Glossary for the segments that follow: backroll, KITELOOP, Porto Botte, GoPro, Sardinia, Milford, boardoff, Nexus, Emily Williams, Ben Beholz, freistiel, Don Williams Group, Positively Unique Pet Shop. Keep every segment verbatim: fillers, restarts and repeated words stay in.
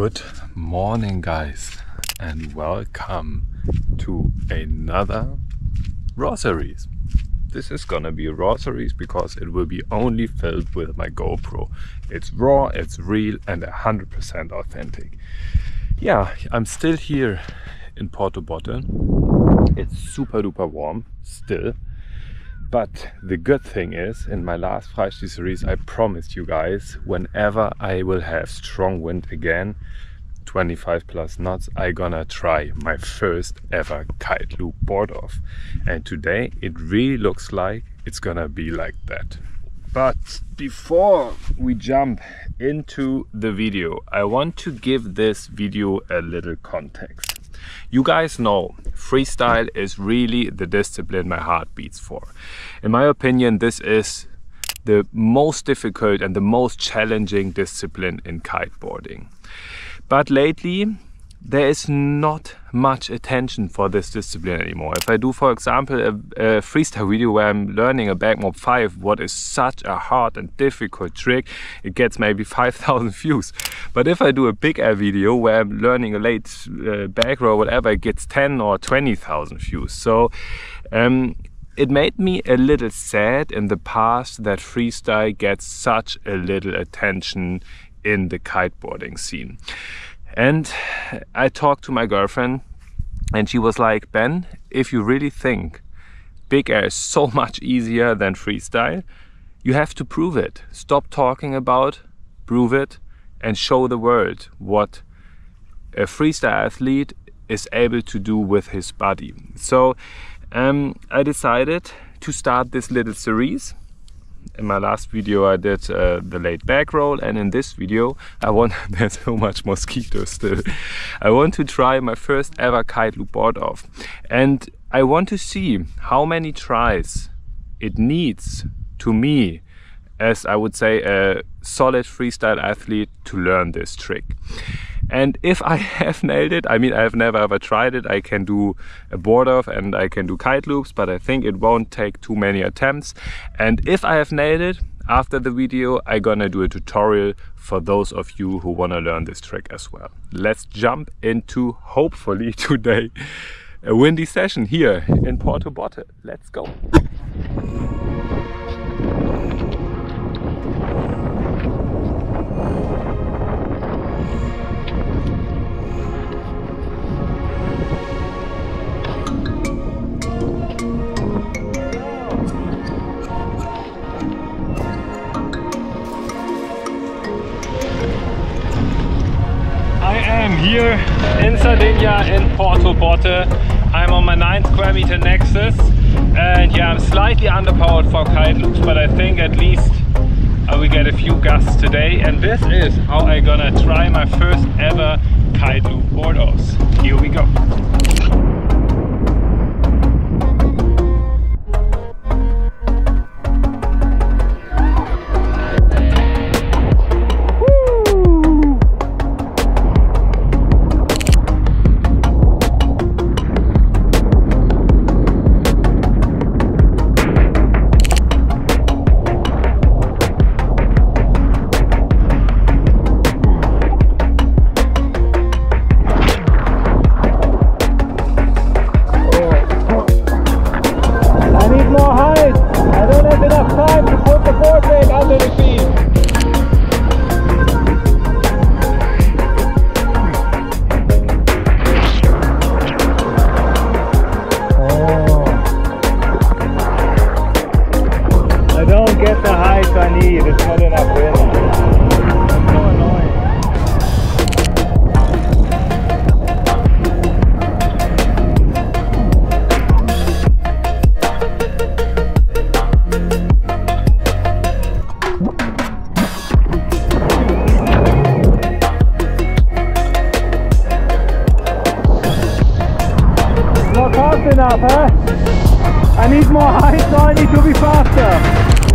Good morning, guys, and welcome to another raw series. This is gonna be a raw series because it will be only filled with my GoPro. It's raw, it's real, and one hundred percent authentic. Yeah, I'm still here in Porto Botte. It's super duper warm still. But the good thing is, in my last Freistiel series, I promised you guys, whenever I will have strong wind again, twenty-five plus knots, I gonna try my first ever KITELOOP board off. And today it really looks like it's gonna be like that. But before we jump into the video, I want to give this video a little context. You guys know freestyle is really the discipline my heart beats for. In my opinion, this is the most difficult and the most challenging discipline in kiteboarding. But lately, there is not much attention for this discipline anymore. If I do, for example, a, a freestyle video where I'm learning a backmob five, what is such a hard and difficult trick, it gets maybe five thousand views. But if I do a big air video where I'm learning a late uh, back row or whatever, it gets ten or twenty thousand views. So um, it made me a little sad in the past that freestyle gets such a little attention in the kiteboarding scene. And I talked to my girlfriend and she was like, "Ben, if you really think big air is so much easier than freestyle, you have to prove it. Stop talking about, prove it and show the world what a freestyle athlete is able to do with his body." So um, I decided to start this little series. In my last video I did uh, the late back roll, and in this video I want there's so much mosquitoes still. I want to try my first ever KITELOOP board off, and I want to see how many tries it needs to me as, I would say, a solid freestyle athlete to learn this trick. And if I have nailed it, I mean, I have never ever tried it. I can do a board off and I can do KITELOOPs, but I think it won't take too many attempts. And if I have nailed it, after the video, I'm gonna do a tutorial for those of you who wanna learn this trick as well. Let's jump into, hopefully today, a windy session here in Porto Botte. Let's go. Here in Sardinia, in Porto Botte, I'm on my nine square meter Nexus, and yeah, I'm slightly underpowered for KITELOOPs, but I think at least I will get a few gusts today, and this is how I'm gonna try my first ever KITELOOP boardoffs. Here we go. Enough, huh? I need more height, so I need to be faster. Oh.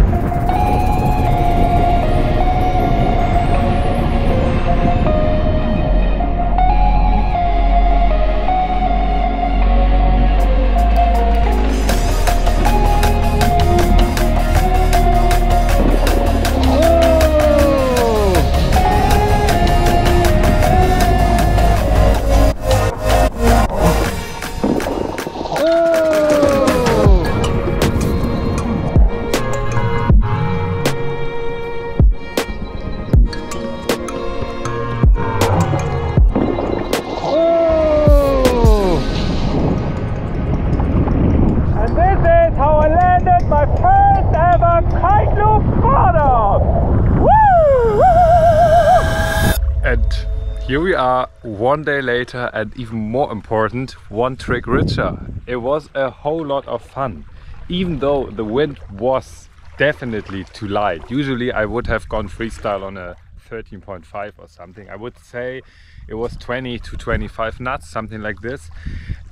we are one day later, and even more important, one trick richer. It was a whole lot of fun, even though the wind was definitely too light. Usually I would have gone freestyle on a thirteen point five or something. I would say it was twenty to twenty-five knots, something like this.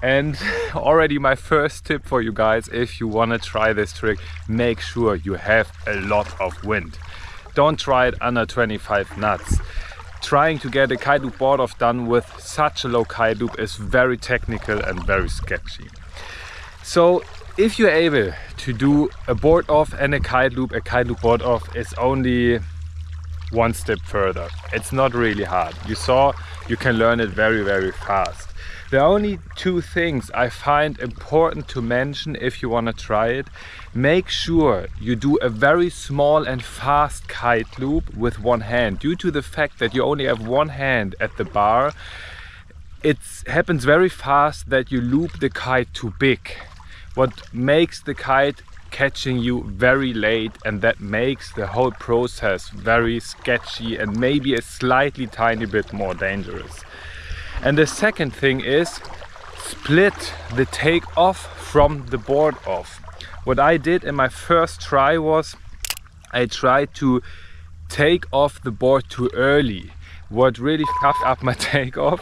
And already my first tip for you guys, if you want to try this trick, make sure you have a lot of wind. Don't try it under twenty-five knots. Trying to get a KITELOOP board off done with such a low KITELOOP is very technical and very sketchy. So if you're able to do a board off and a KITELOOP, a KITELOOP board off is only one step further. It's not really hard. You saw, you can learn it very, very fast. The only two things I find important to mention if you want to try it, make sure you do a very small and fast KITELOOP with one hand. Due to the fact that you only have one hand at the bar, it happens very fast that you loop the kite too big. What makes the kite catching you very late, and that makes the whole process very sketchy and maybe a slightly tiny bit more dangerous. And the second thing is, split the take off from the board off. What I did in my first try was I tried to take off the board too early, what really fucked up my takeoff.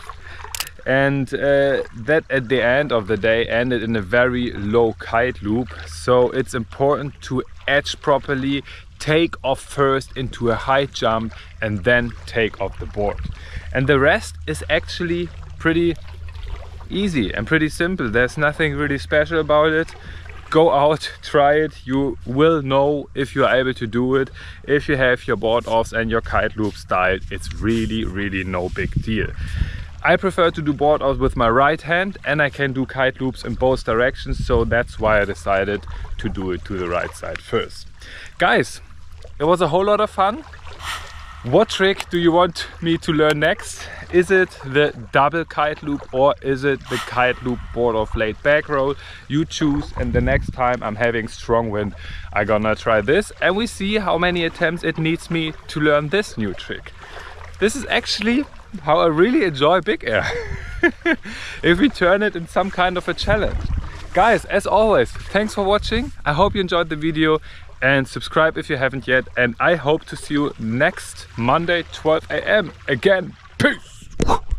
And uh, that at the end of the day ended in a very low KITELOOP. So it's important to edge properly, take off first into a high jump, and then take off the board. And the rest is actually pretty easy and pretty simple. There's nothing really special about it. Go out, try it. You will know if you are able to do it. If you have your board offs and your KITELOOP styled, it's really, really no big deal. I prefer to do board offs with my right hand, and I can do KITELOOPs in both directions, so that's why I decided to do it to the right side first. Guys, it was a whole lot of fun. What trick do you want me to learn next? Is it the double KITELOOP or is it the KITELOOP board off laid back roll? You choose, and the next time I'm having strong wind, I'm gonna try this, and we see how many attempts it needs me to learn this new trick. This is actually how I really enjoy big air. If we turn it in some kind of a challenge. Guys, as always, thanks for watching. I hope you enjoyed the video, and subscribe if you haven't yet. And I hope to see you next Monday, twelve A M again. Peace!